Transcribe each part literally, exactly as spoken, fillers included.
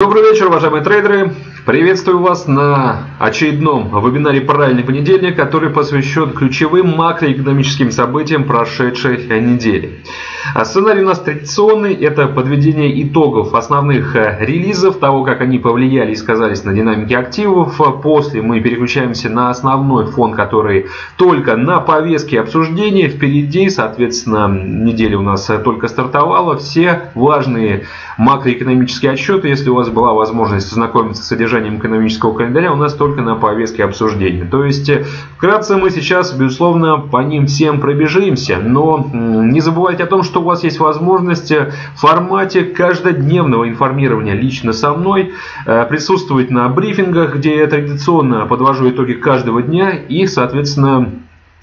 Добрый вечер, уважаемые трейдеры! Приветствую вас на очередном вебинаре «Правильный понедельник», который посвящен ключевым макроэкономическим событиям прошедшей недели. Сценарий у нас традиционный – это подведение итогов основных релизов, того, как они повлияли и сказались на динамике активов. После мы переключаемся на основной фон, который только на повестке обсуждения. Впереди, соответственно, неделя у нас только стартовала. Все важные макроэкономические отчеты, если у вас была возможность ознакомиться с содержанием экономического календаря, у нас только на повестке обсуждения. То есть, вкратце мы сейчас, безусловно, по ним всем пробежимся, но не забывайте о том, что у вас есть возможность в формате каждодневного информирования лично со мной присутствовать на брифингах, где я традиционно подвожу итоги каждого дня и, соответственно,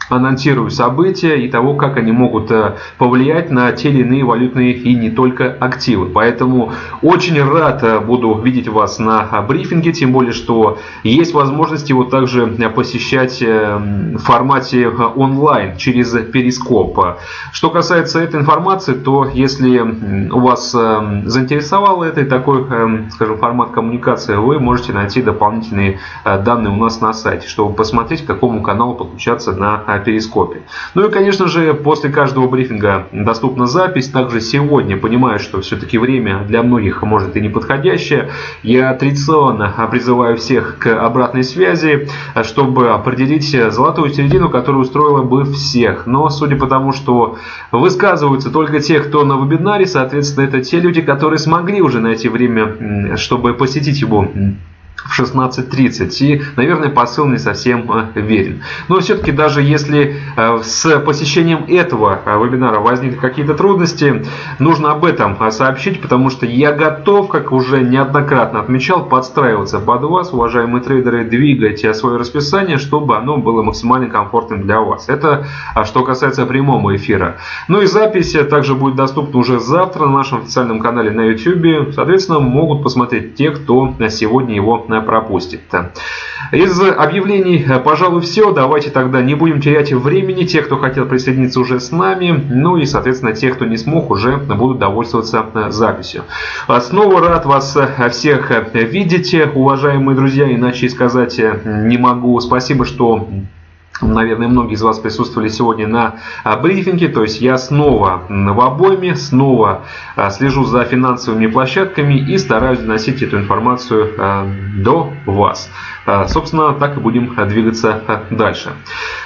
анонсирую события и того, как они могут повлиять на те или иные валютные и не только активы. Поэтому очень рад буду видеть вас на брифинге, тем более, что есть возможность его также посещать в формате онлайн через перископ. Что касается этой информации, то если у вас заинтересовало это и такой, скажем, формат коммуникации, вы можете найти дополнительные данные у нас на сайте, чтобы посмотреть, к какому каналу подключаться на перископе. Ну и, конечно же, после каждого брифинга доступна запись. Также сегодня, понимаю, что все-таки время для многих может и неподходящее, я традиционно призываю всех к обратной связи, чтобы определить золотую середину, которая устроила бы всех. Но судя по тому, что высказываются только те, кто на вебинаре, соответственно, это те люди, которые смогли уже найти время, чтобы посетить его в шестнадцать тридцать, и, наверное, посыл не совсем верен. Но все-таки, даже если с посещением этого вебинара возникли какие-то трудности, нужно об этом сообщить, потому что я готов, как уже неоднократно отмечал, подстраиваться под вас, уважаемые трейдеры, двигайте свое расписание, чтобы оно было максимально комфортным для вас. Это что касается прямого эфира. Ну и запись также будет доступна уже завтра на нашем официальном канале на YouTube. Соответственно, могут посмотреть те, кто сегодня его пропустит. Из объявлений, пожалуй, все. Давайте тогда не будем терять времени. Те, кто хотел присоединиться, уже с нами. Ну и, соответственно, те, кто не смог, уже будут довольствоваться записью. Снова рад вас всех видеть, уважаемые друзья. Иначе сказать не могу. Спасибо, что, наверное, многие из вас присутствовали сегодня на брифинге. То есть я снова в обойме, снова слежу за финансовыми площадками и стараюсь доносить эту информацию до вас. Собственно, так и будем двигаться дальше.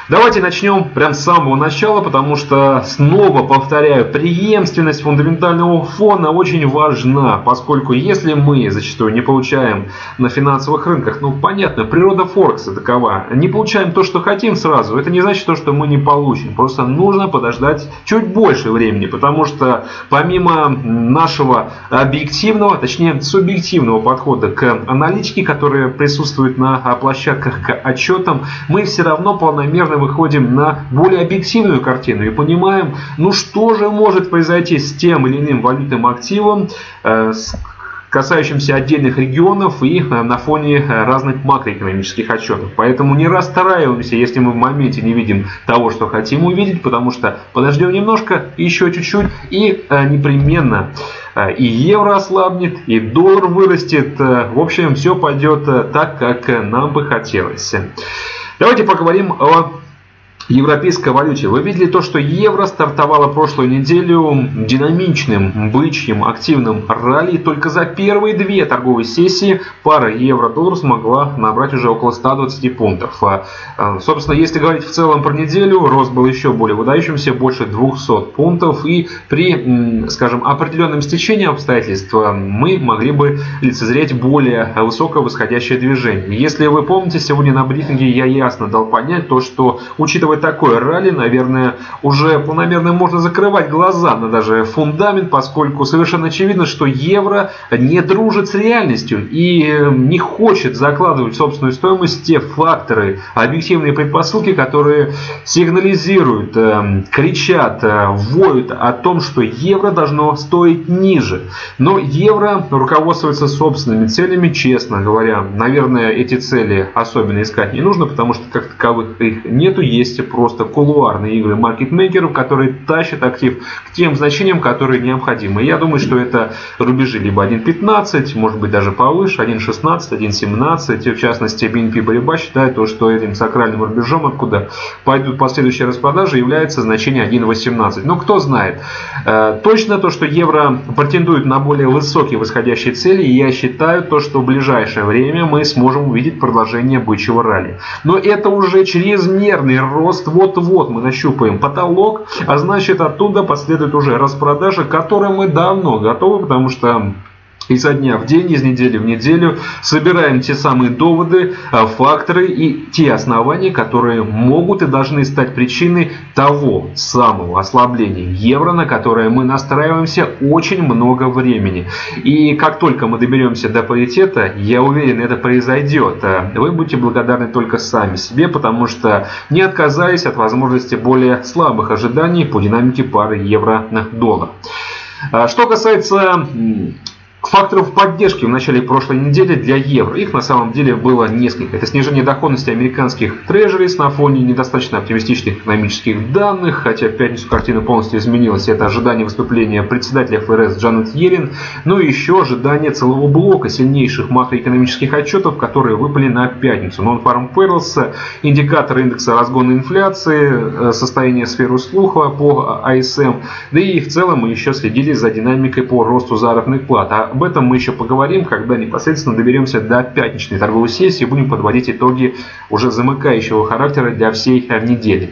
Давайте начнем прямо с самого начала, потому что, снова повторяю, преемственность фундаментального фона очень важна, поскольку если мы зачастую не получаем на финансовых рынках, ну, понятно, природа Форекса такова, не получаем то, что хотим сразу, это не значит то, что мы не получим. Просто нужно подождать чуть больше времени, потому что помимо нашего объективного, точнее субъективного подхода к аналитике, которая присутствует на на площадках к отчетам, мы все равно планомерно выходим на более объективную картину и понимаем, ну что же может произойти с тем или иным валютным активом, э, с касающимся отдельных регионов и на фоне разных макроэкономических отчетов. Поэтому не расстраиваемся, если мы в моменте не видим того, что хотим увидеть, потому что подождем немножко, еще чуть-чуть, и непременно и евро ослабнет, и доллар вырастет. В общем, все пойдет так, как нам бы хотелось. Давайте поговорим о европейской валюте. Вы видели то, что евро стартовало прошлую неделю динамичным, бычьим, активным ралли. Только за первые две торговые сессии пара евро-доллар смогла набрать уже около ста двадцати пунктов. Собственно, если говорить в целом про неделю, рост был еще более выдающимся, больше двухсот пунктов. И при, скажем, определенном стечении обстоятельств мы могли бы лицезреть более высокое восходящее движение. Если вы помните, сегодня на брифинге я ясно дал понять то, что, учитывая такое ралли, наверное, уже планомерно можно закрывать глаза на даже фундамент, поскольку совершенно очевидно, что евро не дружит с реальностью и не хочет закладывать в собственную стоимость те факторы, объективные предпосылки, которые сигнализируют, кричат, воют о том, что евро должно стоить ниже. Но евро руководствуется собственными целями, честно говоря. Наверное, эти цели особенно искать не нужно, потому что как таковых их нету. Есть просто кулуарные игры маркетмейкеров, которые тащат актив к тем значениям, которые необходимы. Я думаю, что это рубежи либо один пятнадцать, может быть даже повыше, один шестнадцать, один семнадцать. В частности, би эн пи Paribas считает, что этим сакральным рубежом, откуда пойдут последующие распродажи, является значение один восемнадцать. Но кто знает. Точно то, что евро претендует на более высокие восходящие цели, я считаю, то, что в ближайшее время мы сможем увидеть продолжение бычьего ралли. Но это уже чрезмерный рост. Вот-вот мы нащупаем потолок, а значит оттуда последует уже распродажа, к которой мы давно готовы, потому что изо дня в день, из недели в неделю собираем те самые доводы, факторы и те основания, которые могут и должны стать причиной того самого ослабления евро, на которое мы настраиваемся очень много времени. И как только мы доберемся до паритета, я уверен, это произойдет. Вы будете благодарны только сами себе, потому что не отказались от возможности более слабых ожиданий по динамике пары евро-доллар. Что касается факторов поддержки в начале прошлой недели для евро. Их на самом деле было несколько. Это снижение доходности американских трежерис на фоне недостаточно оптимистичных экономических данных, хотя в пятницу картина полностью изменилась. Это ожидание выступления председателя эф эр эс Джанет Йеллен, ну и еще ожидание целого блока сильнейших макроэкономических отчетов, которые выпали на пятницу. Non-Farm Payrolls, индикаторы индекса разгона инфляции, состояние сферы услуга по ай эс эм, да и в целом мы еще следили за динамикой по росту заработных плат. Об этом мы еще поговорим, когда непосредственно доберемся до пятничной торговой сессии и будем подводить итоги уже замыкающего характера для всей недели.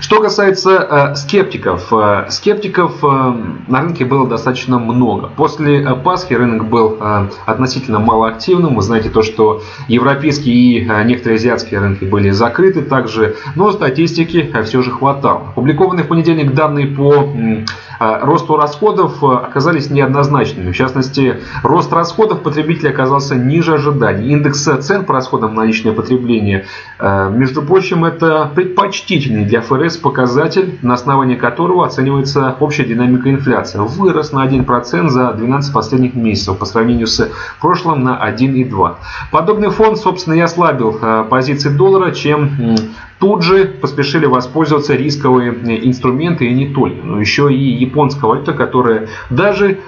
Что касается э, скептиков, э, скептиков э, на рынке было достаточно много. После э, Пасхи рынок был э, относительно малоактивным. Вы знаете то, что европейские и э, некоторые азиатские рынки были закрыты также, но статистики э, все же хватало. Опубликованные в понедельник данные по э, росту расходов оказались неоднозначными. В частности, рост расходов потребителя оказался ниже ожиданий. Индекс цен по расходам на личное потребление, э, между прочим, это предпочтительный для эф эр эс показатель, на основании которого оценивается общая динамика инфляции. Вырос на один процент за двенадцать последних месяцев по сравнению с прошлым на один и два десятых процента. Подобный фон, собственно, и ослабил позиции доллара, чем тут же поспешили воспользоваться рисковые инструменты и не только, но еще и японская валюта, которая даже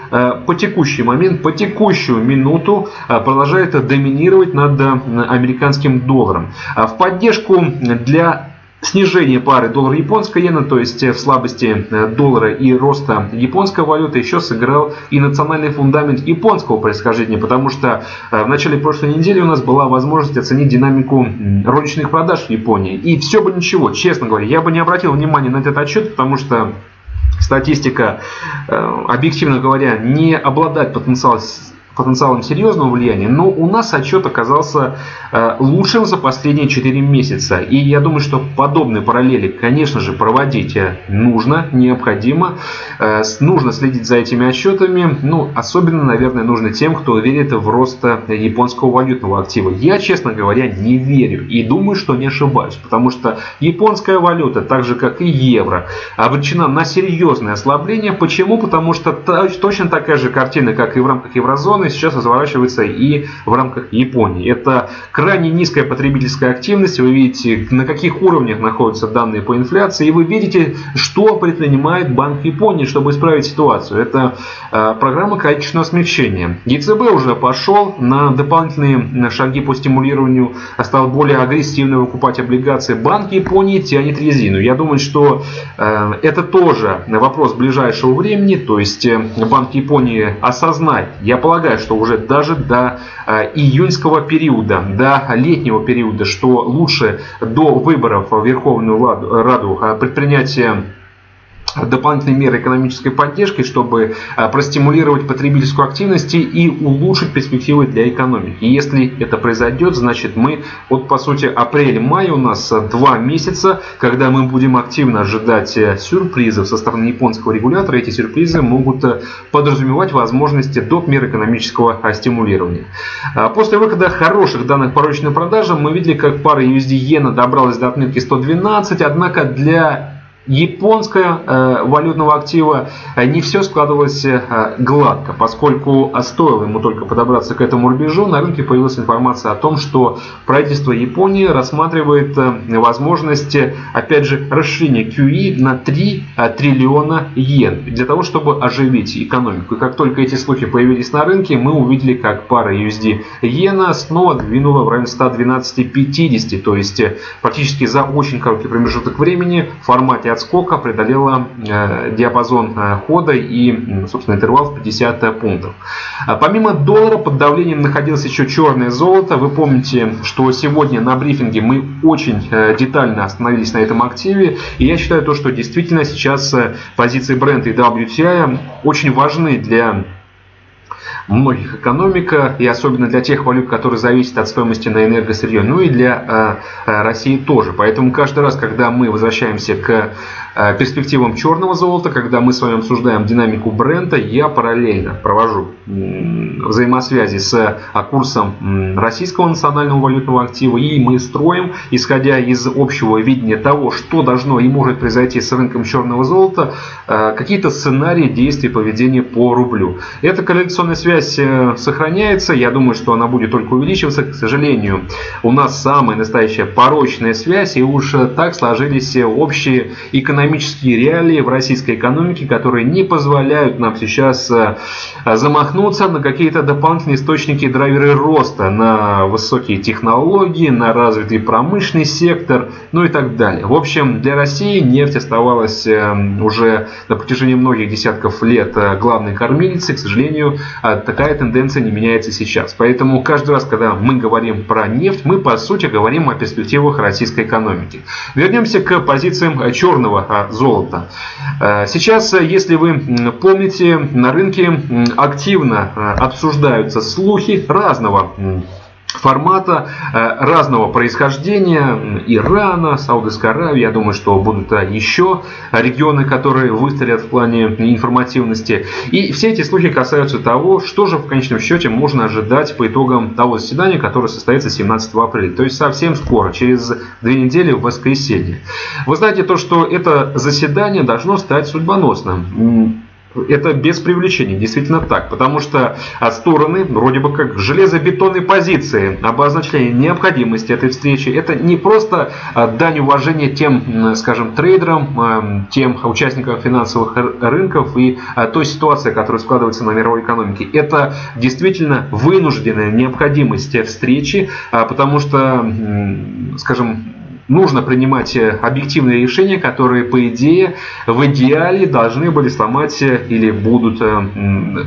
по текущий момент, по текущую минуту продолжает доминировать над американским долларом. В поддержку для снижение пары доллар-японская иена, то есть в слабости доллара и роста японской валюты, еще сыграл и национальный фундамент японского происхождения, потому что в начале прошлой недели у нас была возможность оценить динамику розничных продаж в Японии. И все бы ничего, честно говоря, я бы не обратил внимания на этот отчет, потому что статистика, объективно говоря, не обладает потенциалом потенциалом серьезного влияния, но у нас отчет оказался э, лучшим за последние четыре месяца. И я думаю, что подобные параллели, конечно же, проводить нужно, необходимо. Э, нужно следить за этими отчетами. Ну, особенно, наверное, нужно тем, кто верит в рост японского валютного актива. Я, честно говоря, не верю и думаю, что не ошибаюсь, потому что японская валюта, так же как и евро, обречена на серьезное ослабление. Почему? Потому что та, точно такая же картина, как и в рамках еврозоны, сейчас разворачивается и в рамках Японии. Это крайне низкая потребительская активность. Вы видите, на каких уровнях находятся данные по инфляции. И вы видите, что предпринимает Банк Японии, чтобы исправить ситуацию. Это э, программа количественного смягчения. е цэ бэ уже пошел на дополнительные шаги по стимулированию. Стал более агрессивно выкупать облигации. Банк Японии тянет резину. Я думаю, что э, это тоже вопрос ближайшего времени. То есть э, Банк Японии осознает, я полагаю, что уже даже до э, июньского периода, до летнего периода, что лучше до выборов в Верховную Раду предпринять дополнительные меры экономической поддержки, чтобы простимулировать потребительскую активность и улучшить перспективы для экономики. И если это произойдет, значит мы, вот по сути, апрель-май у нас два месяца, когда мы будем активно ожидать сюрпризов со стороны японского регулятора. Эти сюрпризы могут подразумевать возможности доп. Мер экономического стимулирования. После выхода хороших данных по розничным продажам мы видели, как пара ю эс ди иена добралась до отметки сто двенадцать, однако для японского э, валютного актива не все складывалось э, гладко, поскольку стоило ему только подобраться к этому рубежу, на рынке появилась информация о том, что правительство Японии рассматривает э, возможности, опять же, расширения кью и на три триллиона йен для того, чтобы оживить экономику. И как только эти слухи появились на рынке, мы увидели, как пара ю эс ди-иена снова двинула в район сто двенадцать пятьдесят, то есть практически за очень короткий промежуток времени в формате отскока преодолела э, диапазон э, хода и, собственно, интервал в пятьдесят пунктов. А помимо доллара под давлением находилось еще черное золото. Вы помните, что сегодня на брифинге мы очень э, детально остановились на этом активе. И я считаю то, что действительно сейчас э, позиции Brent и дабл ю ти ай очень важны для многих экономика, и особенно для тех валют, которые зависят от стоимости на энергосырье, ну и для э, России тоже. Поэтому каждый раз, когда мы возвращаемся к э, перспективам черного золота, когда мы с вами обсуждаем динамику Брента, я параллельно провожу э, взаимосвязи с э, курсом э, российского национального валютного актива, и мы строим, исходя из общего видения того, что должно и может произойти с рынком черного золота, э, какие-то сценарии действий поведения по рублю. Это корреляционная связь сохраняется. Я думаю, что она будет только увеличиваться. К сожалению, у нас самая настоящая порочная связь, и уж так сложились общие экономические реалии в российской экономике, которые не позволяют нам сейчас замахнуться на какие-то дополнительные источники, драйверы роста, на высокие технологии, на развитый промышленный сектор, ну и так далее. В общем, для России нефть оставалась уже на протяжении многих десятков лет главной кормилицей. К сожалению, такая тенденция не меняется сейчас. Поэтому каждый раз, когда мы говорим про нефть, мы по сути говорим о перспективах российской экономики. Вернемся к позициям черного золота. Сейчас, если вы помните, на рынке активно обсуждаются слухи разного формата, разного происхождения: Ирана, Саудовской Аравии. Я думаю, что будут еще регионы, которые выстрелят в плане информативности. И все эти слухи касаются того, что же в конечном счете можно ожидать по итогам того заседания, которое состоится семнадцатого апреля. То есть совсем скоро, через две недели, в воскресенье. Вы знаете то, что это заседание должно стать судьбоносным. Это без привлечения, действительно так, потому что стороны вроде бы как железобетонной позиции обозначили необходимость этой встречи. Это не просто дань уважения тем, скажем, трейдерам, тем участникам финансовых рынков и той ситуации, которая складывается на мировой экономике. Это действительно вынужденная необходимость встречи, потому что, скажем, нужно принимать объективные решения, которые, по идее, в идеале должны были сломать или будут,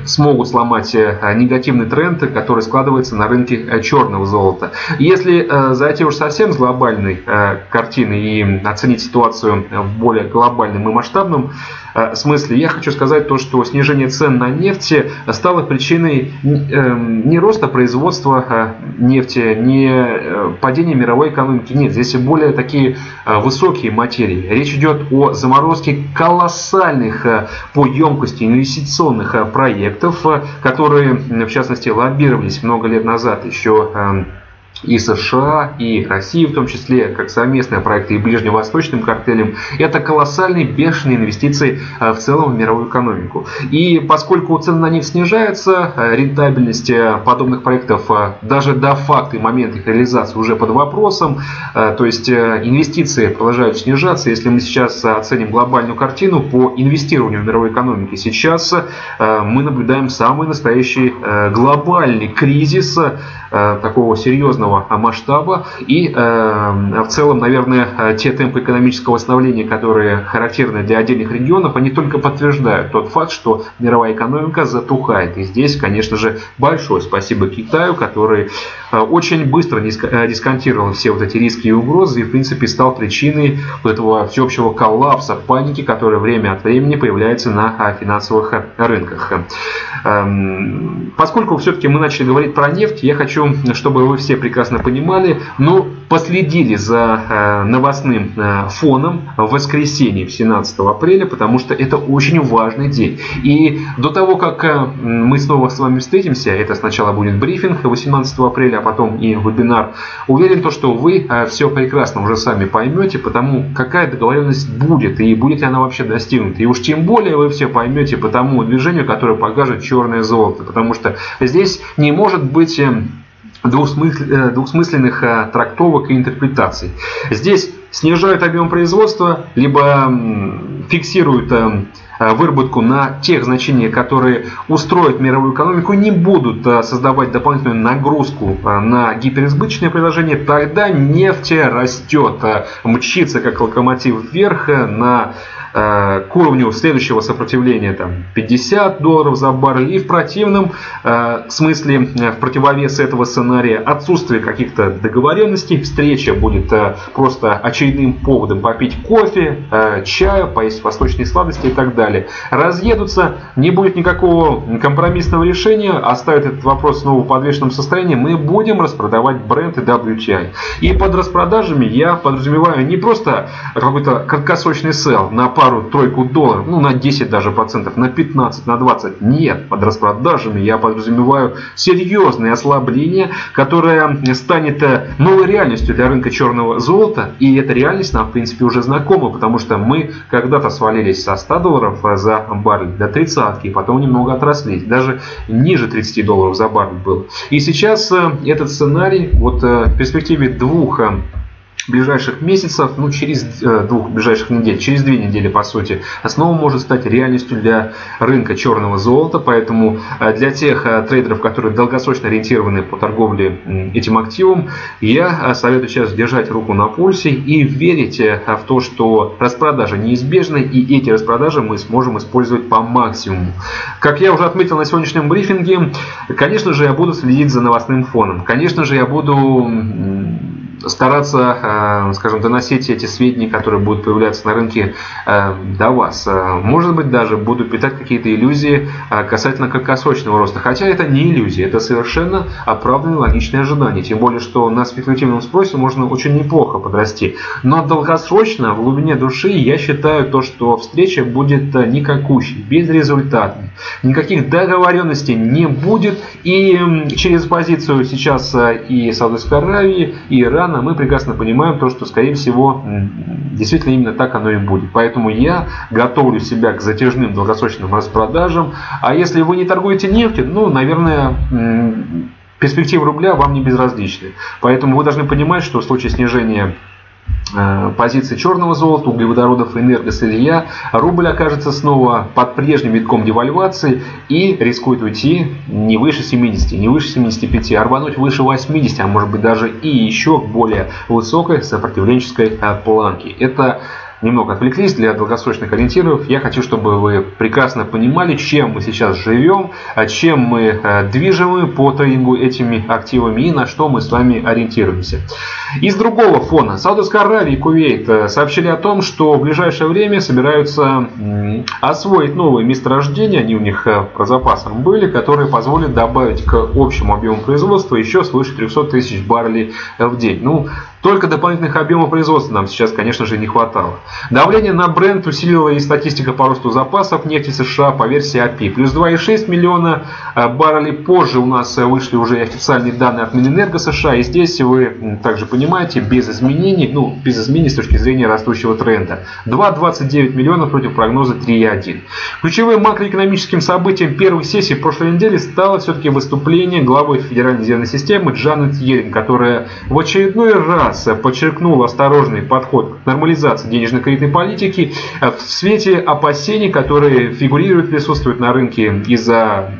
смогут сломать негативный тренд, который складывается на рынке черного золота. Если зайти уж совсем с глобальной картины и оценить ситуацию в более глобальном и масштабном смысле, я хочу сказать то, что снижение цен на нефть стало причиной не роста производства нефти, не падения мировой экономики. Нет, здесь более такие высокие материи. Речь идет о заморозке колоссальных по емкости инвестиционных проектов, которые, в частности, лоббировались много лет назад еще и США, и России, в том числе, как совместные проекты и ближневосточным картелем. Это колоссальные бешеные инвестиции в целом в мировую экономику. И поскольку цены на них снижаются, рентабельность подобных проектов даже до факта и момента их реализации уже под вопросом. То есть инвестиции продолжают снижаться. Если мы сейчас оценим глобальную картину по инвестированию в мировой экономике, сейчас мы наблюдаем самый настоящий глобальный кризис такого серьезного масштаба. И э, в целом, наверное, те темпы экономического восстановления, которые характерны для отдельных регионов, они только подтверждают тот факт, что мировая экономика затухает. И здесь, конечно же, большое спасибо Китаю, который очень быстро дисконтировал все вот эти риски и угрозы и, в принципе, стал причиной вот этого всеобщего коллапса, паники, которая время от времени появляется на финансовых рынках. Поскольку все-таки мы начали говорить про нефть, я хочу, чтобы вы все прекрасно понимали, но последили за новостным фоном в воскресенье семнадцатого апреля, потому что это очень важный день. И до того, как мы снова с вами встретимся, это сначала будет брифинг восемнадцатого апреля, а потом и вебинар, уверен, что вы все прекрасно уже сами поймете, потому какая договоренность будет и будет ли она вообще достигнута. И уж тем более вы все поймете по тому движению, которое покажет черное золото, потому что здесь не может быть двухсмысленных трактовок и интерпретаций. Здесь снижают объем производства, либо фиксируют выработку на тех значениях, которые устроят мировую экономику, не будут создавать дополнительную нагрузку на гиперизбыточное предложение, тогда нефть растет, мчится как локомотив вверх на к уровню следующего сопротивления там, пятьдесят долларов за баррель. И в противном э, смысле, в противовес этого сценария, отсутствие каких-то договоренностей, встреча будет э, просто очередным поводом попить кофе, э, чаю, поесть восточные сладости и так далее. Разъедутся, не будет никакого компромиссного решения, оставят этот вопрос снова в подвешенном состоянии, мы будем распродавать бренды дабл ю ти ай. И под распродажами я подразумеваю не просто какой-то краткосрочный селл на пару-тройку долларов, ну на десять даже процентов, на пятнадцать, на двадцать. Нет, под распродажами я подразумеваю серьезное ослабление, которое станет новой реальностью для рынка черного золота. И эта реальность нам в принципе уже знакома, потому что мы когда-то свалились со ста долларов за баррель до тридцатки, потом немного отрослись, даже ниже тридцати долларов за баррель был. И сейчас этот сценарий вот в перспективе двух ближайших месяцев, ну через двух ближайших недель, через две недели по сути, снова может стать реальностью для рынка черного золота. Поэтому для тех трейдеров, которые долгосрочно ориентированы по торговле этим активом, я советую сейчас держать руку на пульсе и верить в то, что распродажи неизбежны, и эти распродажи мы сможем использовать по максимуму. Как я уже отметил на сегодняшнем брифинге, конечно же, я буду следить за новостным фоном, конечно же, я буду стараться, скажем, доносить эти сведения, которые будут появляться на рынке, до вас. Может быть, даже буду питать какие-то иллюзии касательно краткосрочного роста. Хотя это не иллюзия, это совершенно оправданные логичные ожидания. Тем более, что на спекулятивном спросе можно очень неплохо подрасти. Но долгосрочно, в глубине души, я считаю то, что встреча будет никакущей, безрезультатной. Никаких договоренностей не будет. И через позицию сейчас и Саудовской Аравии, и Ирана мы прекрасно понимаем то, что, скорее всего, действительно именно так оно и будет. Поэтому я готовлю себя к затяжным долгосрочным распродажам. А если вы не торгуете нефтью, ну, наверное, перспектива рубля вам не безразлична. Поэтому вы должны понимать, что в случае снижения позиции черного золота, углеводородов, энергосырья, рубль окажется снова под прежним витком девальвации и рискует уйти не выше семидесяти, не выше семидесяти пяти, а рвануть выше восьмидесяти, а может быть даже и еще более высокой сопротивленческой планки. Это немного отвлеклись для долгосрочных ориентиров. Я хочу, чтобы вы прекрасно понимали, чем мы сейчас живем, чем мы движемы по трейдингу этими активами и на что мы с вами ориентируемся. Из другого фона. Саудовская Аравия и Кувейт сообщили о том, что в ближайшее время собираются освоить новые месторождения, они у них по запасам были, которые позволят добавить к общему объему производства еще свыше трёхсот тысяч баррелей в день. Ну, только дополнительных объемов производства нам сейчас, конечно же, не хватало. Давление на бренд усилила и статистика по росту запасов нефти США по версии эй пи ай. Плюс два и шесть миллиона баррелей. Позже у нас вышли уже официальные данные от Минэнерго США. И здесь вы также понимаете, без изменений, ну, без изменений с точки зрения растущего тренда. два и двадцать девять миллиона против прогноза три и одна. Ключевым макроэкономическим событием первой сессии прошлой недели стало все-таки выступление главы Федеральной резервной системы Джанет Йеллен, которая в очередной раз подчеркнула осторожный подход к нормализации денежных кредитной политики в свете опасений, которые фигурируют, присутствуют на рынке из-за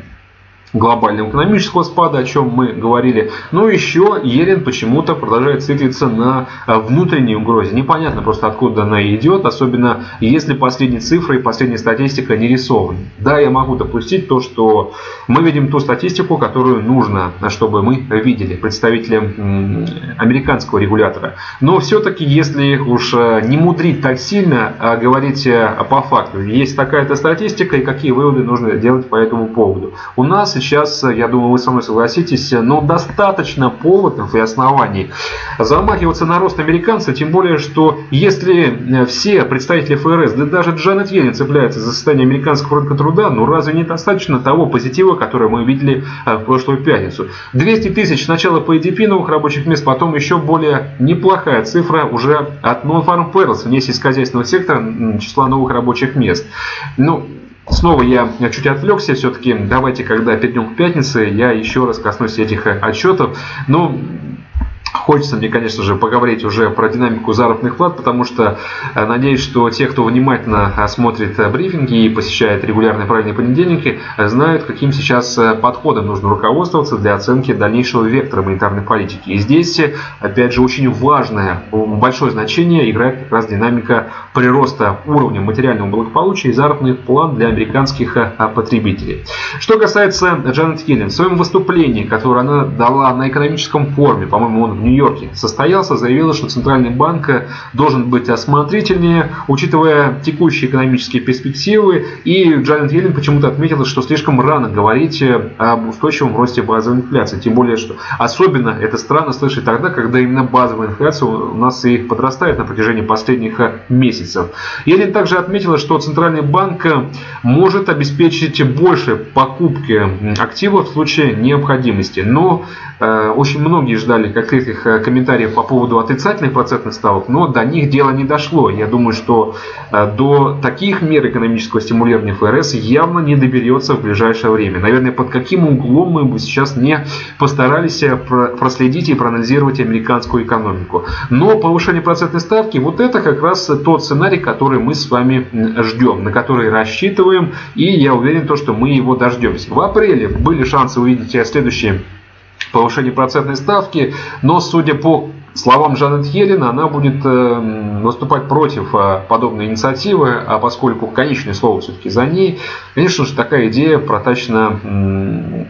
глобального экономического спада, о чем мы говорили. Но еще Йеллен почему-то продолжает циклиться на внутренней угрозе. Непонятно просто, откуда она идет, особенно если последние цифры и последняя статистика не рисованы. Да, я могу допустить то, что мы видим ту статистику, которую нужно, чтобы мы видели представителям американского регулятора. Но все-таки, если уж не мудрить так сильно, а говорить по факту, есть такая-то статистика и какие выводы нужно делать по этому поводу. У нас сейчас, я думаю, вы со мной согласитесь, но достаточно поводов и оснований замахиваться на рост американцев, тем более, что если все представители ФРС, да даже Джанет Йеллен цепляется за состояние американского рынка труда, ну разве не достаточно того позитива, который мы видели в прошлую пятницу? двести тысяч сначала по и ди пи новых рабочих мест, потом еще более неплохая цифра уже от Non-Farm Payrolls, вне сельскохозяйственного сектора, числа новых рабочих мест. Ну, снова я чуть отвлекся, все-таки давайте, когда перейдем к пятнице, я еще раз коснусь этих отчетов. Но хочется мне, конечно же, поговорить уже про динамику заработных плат, потому что надеюсь, что те, кто внимательно смотрит брифинги и посещает регулярные правильные понедельники, знают, каким сейчас подходом нужно руководствоваться для оценки дальнейшего вектора монетарной политики. И здесь, опять же, очень важное, большое значение играет как раз динамика прироста уровня материального благополучия и заработных плат для американских потребителей. Что касается Джанет Йеллен, в своем выступлении, которое она дала на экономическом форуме, по-моему, он в Нью-Йорке состоялся, заявила, что Центральный банк должен быть осмотрительнее, учитывая текущие экономические перспективы. И Джанет Йеллен почему-то отметила, что слишком рано говорить об устойчивом росте базовой инфляции. Тем более, что особенно это странно слышать тогда, когда именно базовая инфляция у нас и подрастает на протяжении последних месяцев. Йеллен также отметила, что Центральный банк может обеспечить больше покупки активов в случае необходимости. Но э, очень многие ждали каких-то комментариев по поводу отрицательных процентных ставок, но до них дело не дошло. Я думаю, что до таких мер экономического стимулирования ФРС явно не доберется в ближайшее время. Наверное, под каким углом мы бы сейчас не постарались проследить и проанализировать американскую экономику. Но повышение процентной ставки, вот это как раз тот сценарий, который мы с вами ждем, на который рассчитываем, и я уверен, что мы его дождемся. В апреле были шансы увидеть следующие повышение процентной ставки, но, судя по словам Джанет Йеллен, она будет выступать против подобной инициативы, а поскольку конечное слово все-таки за ней, конечно же, такая идея протачена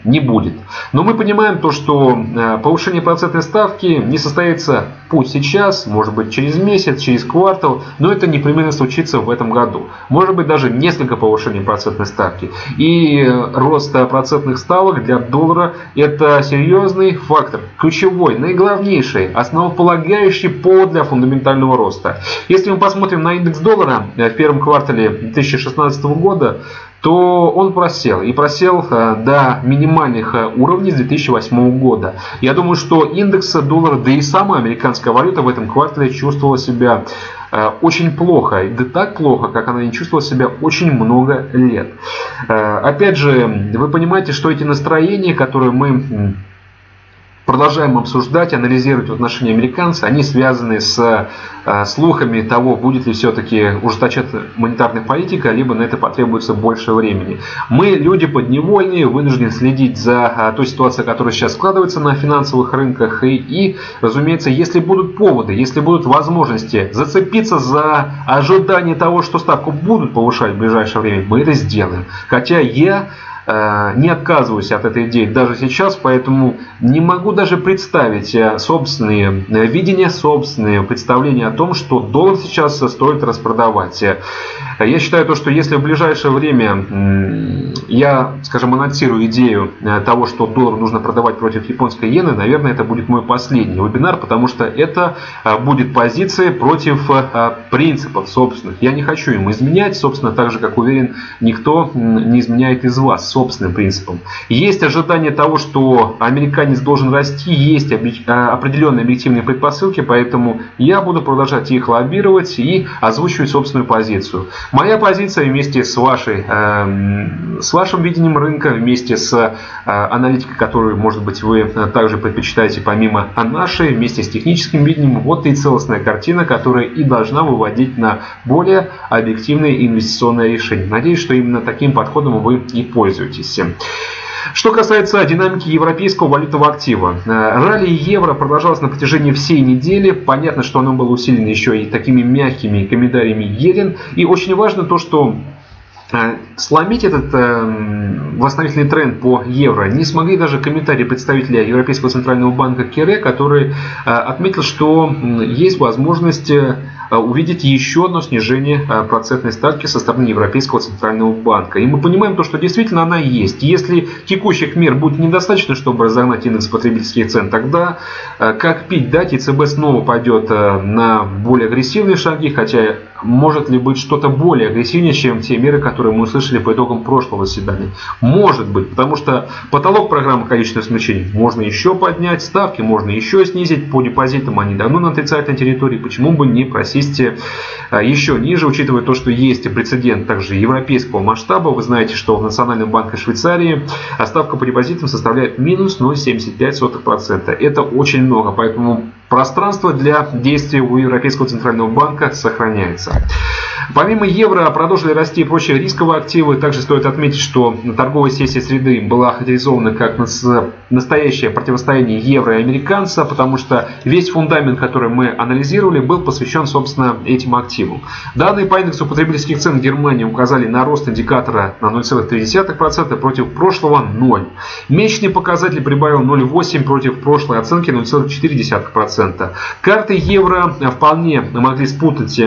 не будет. Но мы понимаем то, что повышение процентной ставки не состоится пусть сейчас, может быть через месяц, через квартал, но это непременно случится в этом году. Может быть даже несколько повышений процентной ставки. И рост процентных ставок для доллара — это серьезный фактор, ключевой, наиглавнейший, основной полагающий повод для фундаментального роста. Если мы посмотрим на индекс доллара в первом квартале две тысячи шестнадцатого года, то он просел. И просел до минимальных уровней с две тысячи восьмого года. Я думаю, что индекс доллара, да и сама американская валюта в этом квартале чувствовала себя очень плохо. Да так плохо, как она не чувствовала себя очень много лет. Опять же, вы понимаете, что эти настроения, которые мы продолжаем обсуждать, анализировать в отношении американцев, они связаны с слухами того, будет ли все-таки ужесточать монетарная политика, либо на это потребуется больше времени. Мы, люди подневольные, вынуждены следить за той ситуацией, которая сейчас складывается на финансовых рынках. И, и, разумеется, если будут поводы, если будут возможности зацепиться за ожидание того, что ставку будут повышать в ближайшее время, мы это сделаем. Хотя я не отказываюсь от этой идеи даже сейчас, поэтому не могу даже представить собственные видения, собственные представления о том, что доллар сейчас стоит распродавать. Я считаю то, что если в ближайшее время я, скажем, анонсирую идею того, что доллар нужно продавать против японской иены, наверное, это будет мой последний вебинар, потому что это будет позиция против принципов собственных. Я не хочу им изменять, собственно, так же, как уверен, никто не изменяет из вас собственным принципом. Есть ожидание того, что американец должен расти, есть определенные объективные предпосылки, поэтому я буду продолжать их лоббировать и озвучивать собственную позицию. Моя позиция вместе с вашей, э, с вашим видением рынка, вместе с э, аналитикой, которую, может быть, вы также предпочитаете помимо нашей, вместе с техническим видением, вот и целостная картина, которая и должна выводить на более объективные инвестиционные решения. Надеюсь, что именно таким подходом вы и пользуетесь. Что касается динамики европейского валютного актива. Ралли евро продолжалось на протяжении всей недели. Понятно, что оно было усилено еще и такими мягкими комментариями Йеллен. И очень важно то, что сломить этот э, восстановительный тренд по евро не смогли даже комментарии представителя Европейского Центрального Банка Кере, который э, отметил, что э, есть возможность э, увидеть еще одно снижение э, процентной ставки со стороны Европейского Центрального Банка. И мы понимаем то, что действительно она есть. Если текущих мер будет недостаточно, чтобы разогнать индекс потребительских цен, тогда э, как пить дать, ЕЦБ снова пойдет э, на более агрессивные шаги, хотя может ли быть что-то более агрессивнее, чем те меры, которые которые мы услышали по итогам прошлого заседания. Может быть, потому что потолок программы количественных смягчений можно еще поднять, ставки можно еще снизить, по депозитам они давно на отрицательной территории, почему бы не просесть еще ниже, учитывая то, что есть прецедент также европейского масштаба. Вы знаете, что в Национальном банке Швейцарии ставка по депозитам составляет минус ноль целых семьдесят пять сотых процента. Это очень много, поэтому пространство для действий у Европейского Центрального Банка сохраняется. Помимо евро продолжили расти и прочие рисковые активы. Также стоит отметить, что торговая сессия среды была характеризована как настоящее противостояние евро и американца, потому что весь фундамент, который мы анализировали, был посвящен, собственно, этим активам. Данные по индексу потребительских цен в Германии указали на рост индикатора на ноль целых три десятых процента против прошлого ноль. Месячный показатель прибавил ноль целых восемь десятых процента против прошлой оценки ноль целых четыре десятых процента. Карты евро вполне могли спутать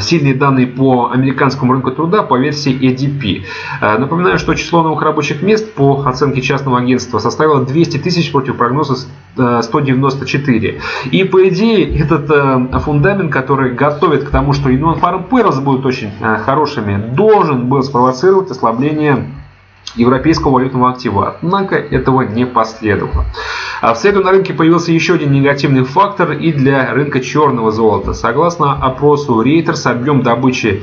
сильные данные по американскому рынку труда по версии эй ди пи. Напоминаю, что число новых рабочих мест по оценке частного агентства составило двести тысяч против прогноза сто девяносто четыре. И по идее этот фундамент, который готовит к тому, что и Non-Farm Payrolls будут очень хорошими, должен был спровоцировать ослабление европейского валютного актива. Однако этого не последовало. А в среду на рынке появился еще один негативный фактор и для рынка черного золота. Согласно опросу Reuters, объем добычи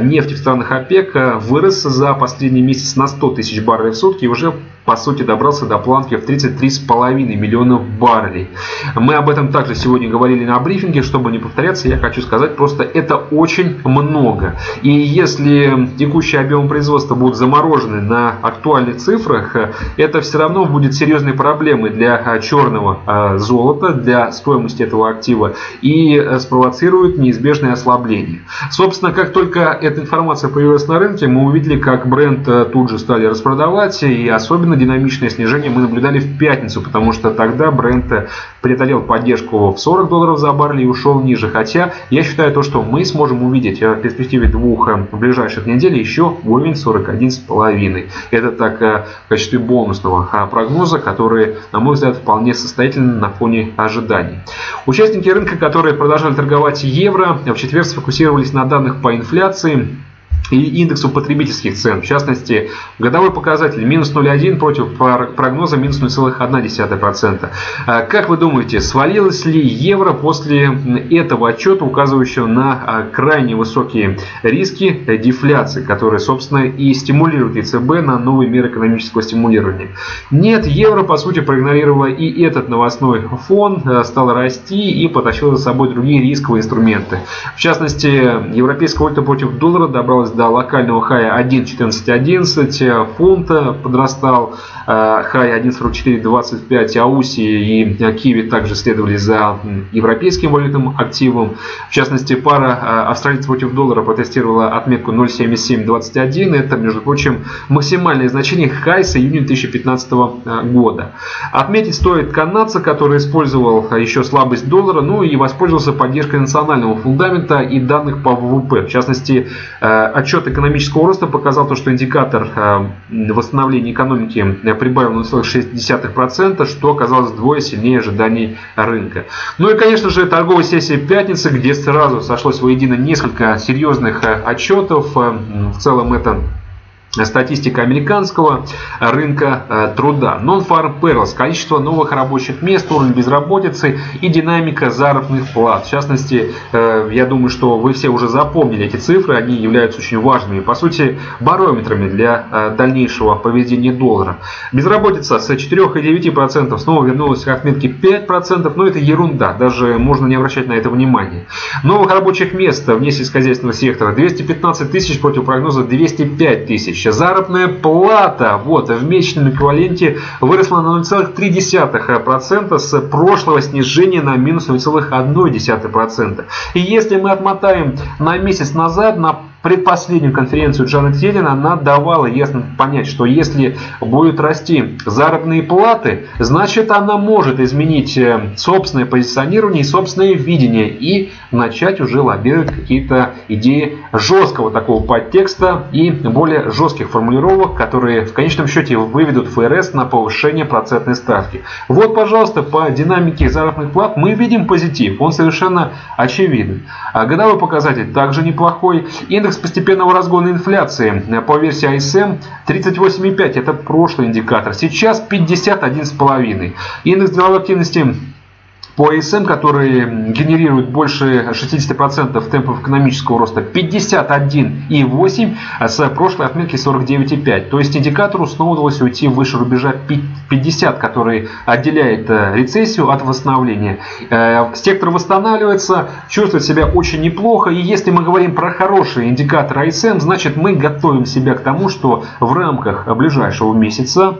нефти в странах ОПЕК вырос за последний месяц на сто тысяч баррелей в сутки и уже по сути добрался до планки в тридцать три целых пять десятых миллиона баррелей. Мы об этом также сегодня говорили на брифинге. Чтобы не повторяться, я хочу сказать, просто это очень много. И если текущие объемы производства будут заморожены на актуальных цифрах, это все равно будет серьезной проблемой для черного золота, для стоимости этого актива и спровоцирует неизбежное ослабление. Собственно, как только эта информация появилась на рынке, мы увидели, как бренд тут же стали распродавать, и особенно динамичное снижение мы наблюдали в пятницу, потому что тогда бренд преодолел поддержку в сорок долларов за баррель и ушел ниже. Хотя я считаю то, что мы сможем увидеть в перспективе двух ближайших недель еще уровень сорок один целых пять десятых. Это так в качестве бонусного прогноза, который, на мой взгляд, вполне состоятельен на фоне ожиданий. Участники рынка, которые продолжали торговать евро, в четверг сфокусировались на данных по инфляции и индексу потребительских цен. В частности, годовой показатель минус ноль целых одна десятая против прогноза минус ноль целых одна десятая процента. Как вы думаете, свалилось ли евро после этого отчета, указывающего на крайне высокие риски дефляции, которые, собственно, и стимулируют ЕЦБ на новые меры экономического стимулирования? Нет, евро, по сути, проигнорировало и этот новостной фон, стало расти и потащило за собой другие рисковые инструменты. В частности, европейская валюта против доллара добралась до локального хая один целых четырнадцать сотых одиннадцать, фунта подрастал, хай один целых сорок четыре двадцать пять, ауси и киви также следовали за европейским валютным активом. В частности, пара австралийцев против доллара протестировала отметку ноль целых семьдесят семь двадцать один, это, между прочим, максимальное значение хай с июня две тысячи пятнадцатого года. Отметить стоит канадца, который использовал еще слабость доллара, ну и воспользовался поддержкой национального фундамента и данных по ВВП. В частности, отчет экономического роста показал то, что индикатор восстановления экономики прибавил ноль целых шесть десятых процента, что оказалось вдвое сильнее ожиданий рынка. Ну и, конечно же, торговая сессия пятницы, где сразу сошлось воедино несколько серьезных отчетов. В целом это статистика американского рынка труда. Non-Farm Payrolls, количество новых рабочих мест, уровень безработицы и динамика заработных плат. В частности, я думаю, что вы все уже запомнили эти цифры, они являются очень важными, по сути, барометрами для дальнейшего поведения доллара. Безработица с четырёх целых девяти десятых процента снова вернулась к отметке пяти процентов, но это ерунда, даже можно не обращать на это внимания. Новых рабочих мест вне сельскохозяйственного сектора двести пятнадцать тысяч против прогноза двести пять тысяч. Следующее. Заработная плата вот, в месячном эквиваленте выросла на ноль целых три десятых процента с прошлого снижения на минус ноль целых одна десятая процента. И если мы отмотаем на месяц назад, на предпоследнюю конференцию Джанет Йеллен, она давала ясно понять, что если будут расти заработные платы, значит она может изменить собственное позиционирование и собственное видение и начать уже лоббировать какие-то идеи жесткого такого подтекста и более жестких формулировок, которые в конечном счете выведут ФРС на повышение процентной ставки. Вот, пожалуйста, по динамике заработных плат мы видим позитив, он совершенно очевиден. Годовой показатель также неплохой. Индекс постепенного разгона инфляции по версии ай эс эм тридцать восемь и пять, это прошлый индикатор, сейчас пятьдесят один и пять. Индекс деловой активности по ай эс эм, который генерирует больше шестидесяти процентов темпов экономического роста, пятьдесят один и восемь, а с прошлой отметки сорок девять и пять. То есть индикатору снова удалось уйти выше рубежа пятьдесят, который отделяет рецессию от восстановления. Сектор восстанавливается, чувствует себя очень неплохо. И если мы говорим про хорошие индикаторы ай эс эм, значит мы готовим себя к тому, что в рамках ближайшего месяца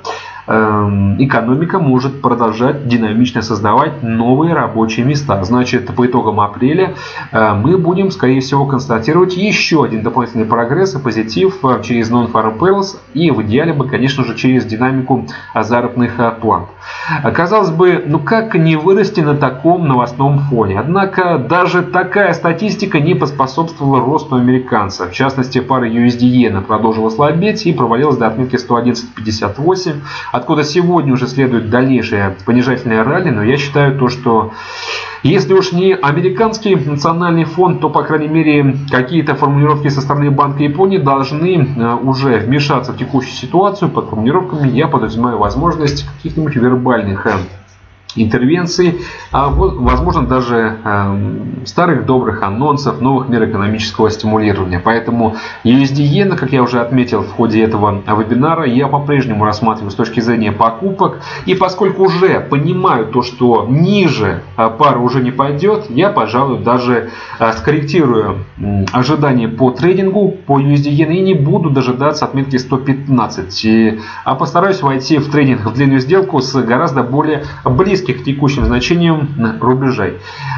экономика может продолжать динамично создавать новые рабочие места. Значит, по итогам апреля мы будем, скорее всего, констатировать еще один дополнительный прогресс и позитив через Non-Farm Payrolls и в идеале бы, конечно же, через динамику заработных плат. Казалось бы, ну как не вырасти на таком новостном фоне? Однако даже такая статистика не поспособствовала росту американцев. В частности, пара ю эс ди иена продолжила слабеть и провалилась до отметки сто одиннадцать и пятьдесят восемь. Откуда сегодня уже следует дальнейшее понижательное ралли, но я считаю то, что если уж не американский национальный фонд, то, по крайней мере, какие-то формулировки со стороны Банка Японии должны уже вмешаться в текущую ситуацию. Под формулировками я подразумеваю возможность каких-нибудь вербальных интервенций, а возможно даже э, старых добрых анонсов новых мер экономического стимулирования. Поэтому ю эс ди иена, как я уже отметил в ходе этого вебинара, я по-прежнему рассматриваю с точки зрения покупок. И поскольку уже понимаю то, что ниже пара уже не пойдет, я, пожалуй, даже скорректирую ожидания по трейдингу по ю эс ди иену и не буду дожидаться отметки сто пятнадцать, и, а постараюсь войти в трейдинг в длинную сделку с гораздо более близким к текущим значениям рубежей.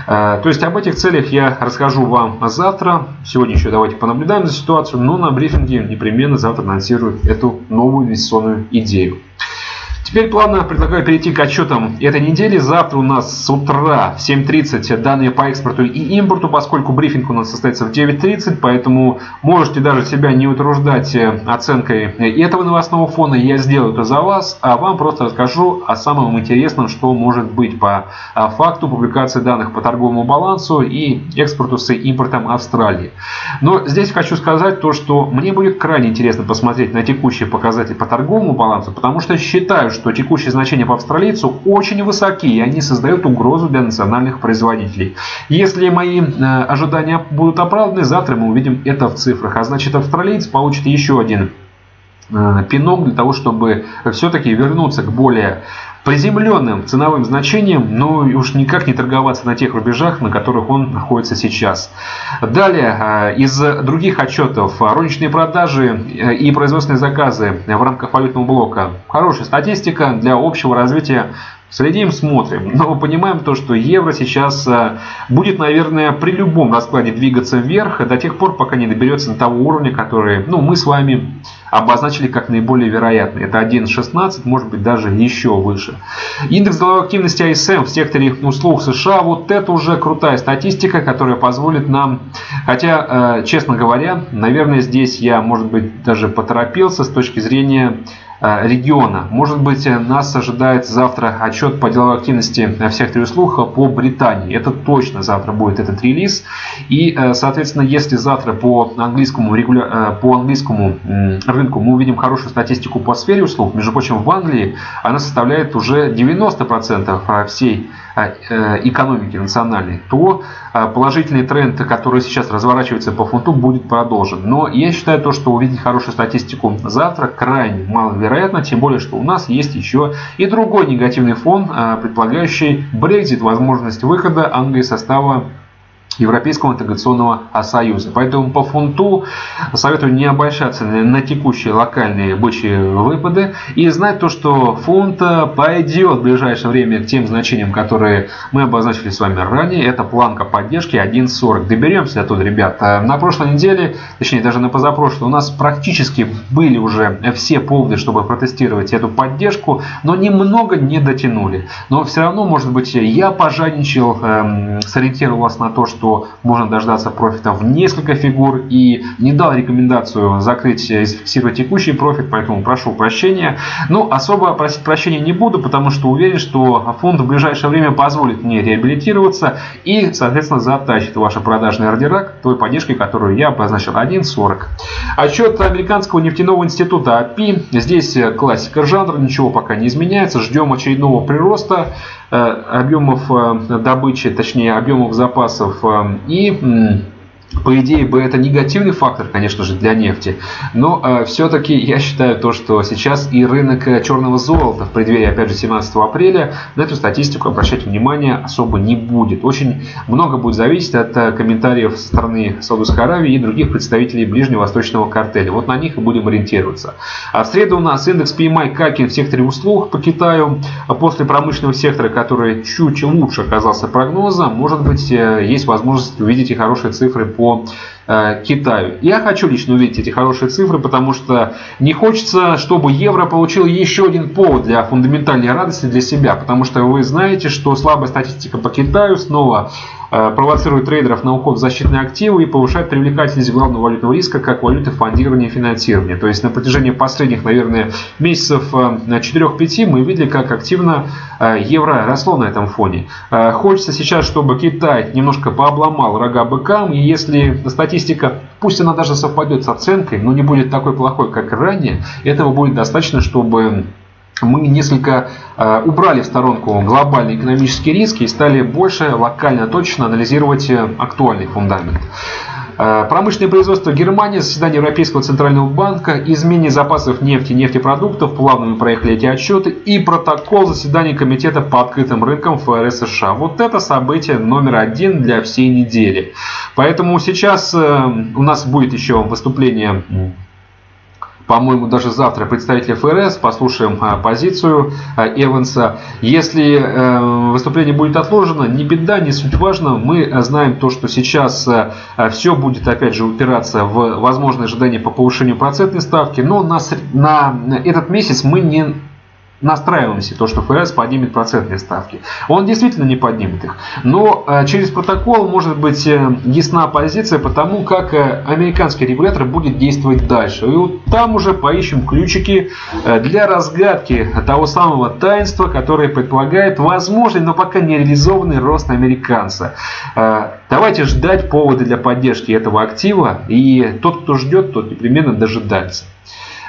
То есть об этих целях я расскажу вам завтра. Сегодня еще давайте понаблюдаем за ситуацию, но на брифинге непременно завтра анонсирую эту новую инвестиционную идею. Теперь плавно предлагаю перейти к отчетам этой недели. Завтра у нас с утра в семь тридцать данные по экспорту и импорту, поскольку брифинг у нас состоится в девять тридцать, поэтому можете даже себя не утруждать оценкой этого новостного фона. Я сделаю это за вас, а вам просто расскажу о самом интересном, что может быть по факту публикации данных по торговому балансу и экспорту с импортом Австралии. Но здесь хочу сказать то, что мне будет крайне интересно посмотреть на текущие показатели по торговому балансу, потому что считаю, что что текущие значения по австралийцу очень высоки, и они создают угрозу для национальных производителей. Если мои э, ожидания будут оправданы, завтра мы увидим это в цифрах. А значит, австралиец получит еще один э, пинок для того, чтобы все-таки вернуться к более приземленным ценовым значением, но уж никак не торговаться на тех рубежах, на которых он находится сейчас. Далее, из других отчетов, розничные продажи и производственные заказы в рамках валютного блока. Хорошая статистика для общего развития. Следим, смотрим, но понимаем то, что евро сейчас будет, наверное, при любом раскладе двигаться вверх до тех пор, пока не доберется до того уровня, который, ну, мы с вами обозначили как наиболее вероятный. Это один шестнадцать, может быть, даже еще выше. Индекс деловой активности ай эс эм в секторе услуг США. Вот это уже крутая статистика, которая позволит нам, хотя, честно говоря, наверное, здесь я, может быть, даже поторопился с точки зрения региона. Может быть, нас ожидает завтра отчет по деловой активности в секторе услуг по Британии. Это точно завтра будет этот релиз. И, соответственно, если завтра по английскому, регуля... по английскому рынку мы увидим хорошую статистику по сфере услуг, между прочим, в Англии она составляет уже девяносто процентов всей экономики национальной, то положительный тренд, который сейчас разворачивается по фунту, будет продолжен. Но я считаю то, что увидеть хорошую статистику завтра крайне маловероятно. Вероятно, тем более, что у нас есть еще и другой негативный фон, предполагающий Brexit, возможность выхода Англии из состава Европейского интеграционного союза. Поэтому по фунту советую не обольщаться на текущие локальные бычьи выпады и знать то, что фунт пойдет в ближайшее время к тем значениям, которые мы обозначили с вами ранее. Это планка поддержки один сорок. Доберемся оттуда, ребят. На прошлой неделе, точнее даже на позапрошлой, у нас практически были уже все поводы, чтобы протестировать эту поддержку, но немного не дотянули. Но все равно, может быть, я пожадничал, эм, сориентировал вас на то, что можно дождаться профита в несколько фигур и не дал рекомендацию закрыть и зафиксировать текущий профит, поэтому прошу прощения. Но особо просить прощения не буду, потому что уверен, что фонд в ближайшее время позволит мне реабилитироваться и, соответственно, затащит ваши продажные ордера к той поддержке, которую я обозначил, один сорок. Отчет американского нефтяного института эй пи ай. Здесь классика жанра, ничего пока не изменяется. Ждем очередного прироста объемов добычи, точнее объемов запасов. И по идее бы это негативный фактор, конечно же, для нефти. Но э, все-таки я считаю то, что сейчас и рынок черного золота в преддверии, опять же, семнадцатого апреля, на эту статистику обращать внимание особо не будет. Очень много будет зависеть от комментариев со стороны Саудовской Аравии и других представителей ближневосточного картеля. Вот на них и будем ориентироваться. А в среду у нас индекс пи эм ай Какин в секторе услуг по Китаю. После промышленного сектора, который чуть лучше оказался прогнозом, может быть, есть возможность увидеть и хорошие цифры по по Китаю. Я хочу лично увидеть эти хорошие цифры, потому что не хочется, чтобы евро получил еще один повод для фундаментальной радости для себя, потому что вы знаете, что слабая статистика по Китаю снова провоцирует трейдеров на уход в защитные активы и повышает привлекательность главного валютного риска как валюты фондирования и финансирования. То есть на протяжении последних, наверное, месяцев четырёх-пяти мы видели, как активно евро росло на этом фоне. Хочется сейчас, чтобы Китай немножко пообломал рога быкам, и если статистика, пусть она даже совпадет с оценкой, но не будет такой плохой, как ранее, этого будет достаточно, чтобы мы несколько э, убрали в сторонку глобальные экономические риски и стали больше локально точно анализировать актуальный фундамент. Промышленное производство Германии, заседание Европейского Центрального Банка, изменение запасов нефти и нефтепродуктов, плавно мы проехали эти отчеты, и протокол заседания Комитета по открытым рынкам ФРС США. Вот это событие номер один для всей недели. Поэтому сейчас у нас будет еще выступление, по-моему, даже завтра представителя ФРС, послушаем а, позицию а, Эванса. Если э, выступление будет отложено, не беда, не суть важно. Мы знаем то, что сейчас а, все будет, опять же, упираться в возможные ожидания по повышению процентной ставки. Но на, на этот месяц мы не настраиваемся, то, что ФРС поднимет процентные ставки. Он действительно не поднимет их. Но через протокол может быть ясна позиция по тому, как американский регулятор будет действовать дальше. И вот там уже поищем ключики для разгадки того самого таинства, которое предполагает возможный, но пока не реализованный рост американца. Давайте ждать поводы для поддержки этого актива. И тот, кто ждет, тот непременно дожидается.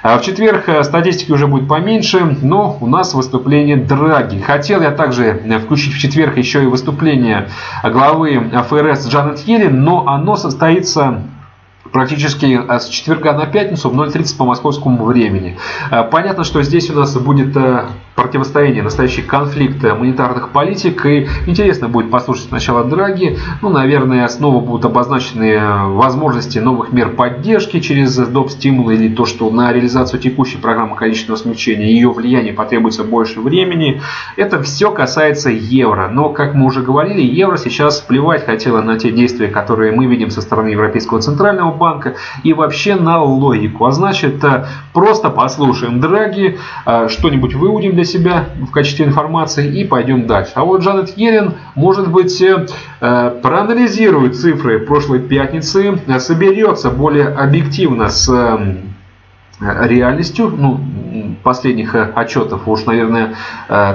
В четверг статистики уже будет поменьше, но у нас выступление Драги. Хотел я также включить в четверг еще и выступление главы ФРС Джанет Йеллен, но оно состоится практически с четверга на пятницу в ноль тридцать по московскому времени. Понятно, что здесь у нас будет противостояние, настоящий конфликт монетарных политик. И интересно будет послушать сначала Драги. Ну, наверное, снова будут обозначены возможности новых мер поддержки через доп. Стимулы или то, что на реализацию текущей программы количественного смягчения и ее влияние потребуется больше времени. Это все касается евро. Но, как мы уже говорили, евро сейчас плевать хотело на те действия, которые мы видим со стороны Европейского Центрального Банка и вообще на логику. А значит, просто послушаем Драги, что-нибудь выудим для себя в качестве информации и пойдем дальше. А вот Джанет Йеллен, может быть, проанализирует цифры прошлой пятницы, соберется более объективно с реальностью, ну, последних отчетов уж, наверное,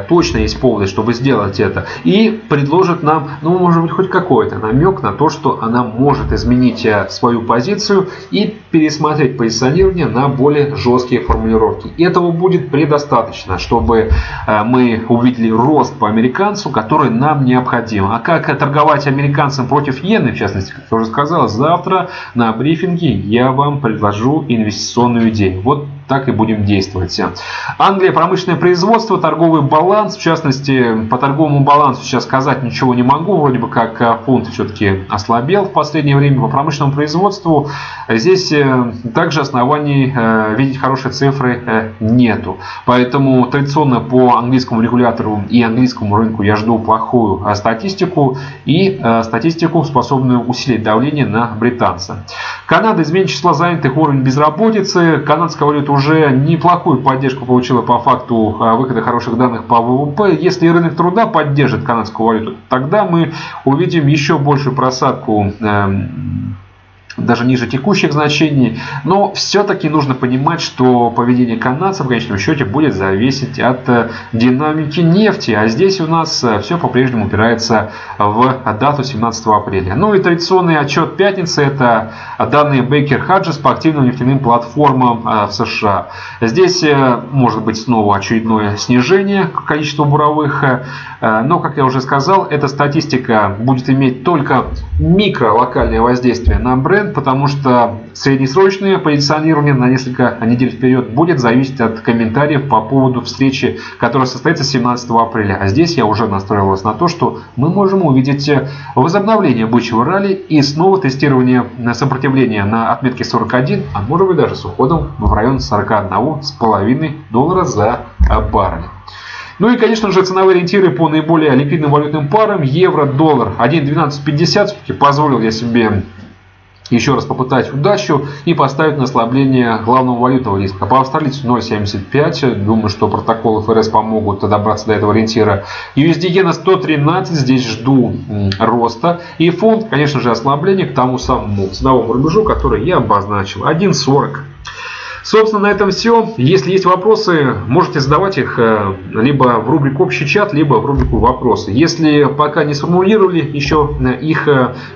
точно есть поводы, чтобы сделать это, и предложит нам, ну, может быть, хоть какой-то намек на то, что она может изменить свою позицию и пересмотреть позиционирование на более жесткие формулировки. И этого будет предостаточно, чтобы мы увидели рост по американцу, который нам необходим. А как торговать американцам против иены, в частности, как я уже сказал, завтра на брифинге я вам предложу инвестиционную идею. Вот так и будем действовать. Англия, промышленное производство, торговый баланс. В частности, по торговому балансу сейчас сказать ничего не могу. Вроде бы как фунт все-таки ослабел в последнее время. По промышленному производству здесь также оснований видеть хорошие цифры нету. Поэтому традиционно по английскому регулятору и английскому рынку я жду плохую статистику. И статистику, способную усилить давление на британца. Канада, изменение числа занятых, уровень безработицы. Канадская валюта уже неплохую поддержку получила по факту выхода хороших данных по ВВП. Если рынок труда поддержит канадскую валюту, тогда мы увидим еще большую просадку, даже ниже текущих значений. Но все-таки нужно понимать, что поведение канадцев в конечном счете будет зависеть от динамики нефти. А здесь у нас все по-прежнему упирается в дату семнадцатого апреля. Ну и традиционный отчет пятницы. Это данные Baker Hughes по активным нефтяным платформам в США. Здесь может быть снова очередное снижение количества буровых. Но, как я уже сказал, эта статистика будет иметь только микролокальное воздействие на бренд, потому что среднесрочное позиционирование на несколько недель вперед будет зависеть от комментариев по поводу встречи, которая состоится семнадцатого апреля. А здесь я уже настроилась на то, что мы можем увидеть возобновление бычьего ралли и снова тестирование сопротивления на отметке сорок один, а может быть даже с уходом в район сорок один и пять доллара за баррель. Ну и, конечно же, ценовые ориентиры по наиболее ликвидным валютным парам. Евро, доллар один двенадцать пятьдесят. Все-таки позволил я себе еще раз попытать удачу и поставить на ослабление главного валютного риска. По австралийцу ноль семьдесят пять. Думаю, что протоколы ФРС помогут добраться до этого ориентира. ю эс ди иена сто тринадцать. Здесь жду роста. И фунт, конечно же, ослабление к тому самому ценовому рубежу, который я обозначил. один сорок. Собственно, на этом все. Если есть вопросы, можете задавать их либо в рубрику «Общий чат», либо в рубрику «Вопросы». Если пока не сформулировали еще их,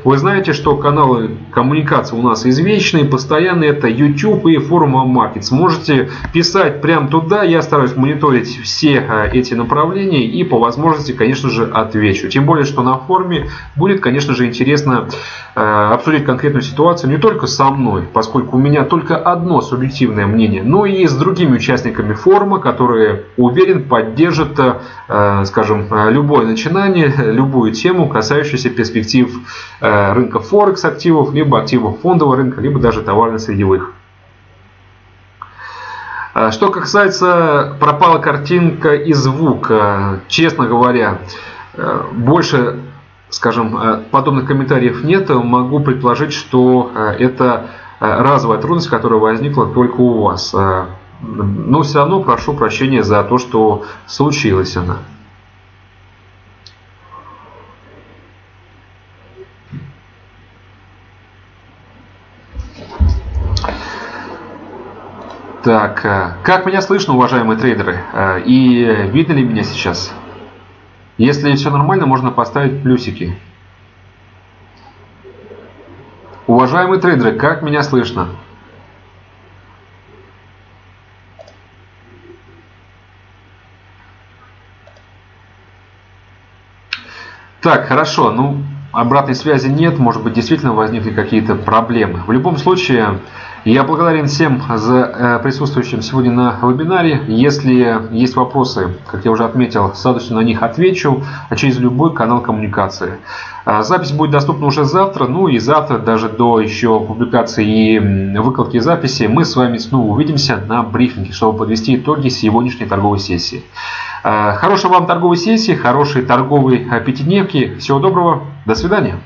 вы знаете, что каналы коммуникации у нас извечные, постоянные. Это YouTube и форум Markets. Можете писать прямо туда. Я стараюсь мониторить все эти направления и по возможности, конечно же, отвечу. Тем более, что на форуме будет, конечно же, интересно обсудить конкретную ситуацию не только со мной, поскольку у меня только одно субъективное мнение, но и с другими участниками форума, которые, уверен, поддержат, скажем, любое начинание, любую тему, касающуюся перспектив рынка Форекс активов, либо активов фондового рынка, либо даже товарно-сырьевых. Что касается, пропала картинка и звук, честно говоря, больше, скажем, подобных комментариев нет, могу предположить, что это разовая трудность, которая возникла только у вас. Но все равно прошу прощения за то, что случилась она. Так, как меня слышно, уважаемые трейдеры? И видно ли меня сейчас? Если все нормально, можно поставить плюсики. Уважаемые трейдеры, как меня слышно? Так, хорошо, ну, обратной связи нет, может быть, действительно возникли какие-то проблемы. В любом случае, я благодарен всем за присутствующим сегодня на вебинаре. Если есть вопросы, как я уже отметил, с радостью на них отвечу через любой канал коммуникации. Запись будет доступна уже завтра, ну и завтра, даже до еще публикации и выкладки записи, мы с вами снова увидимся на брифинге, чтобы подвести итоги сегодняшней торговой сессии. Хорошей вам торговой сессии, хорошей торговой пятидневки. Всего доброго, до свидания.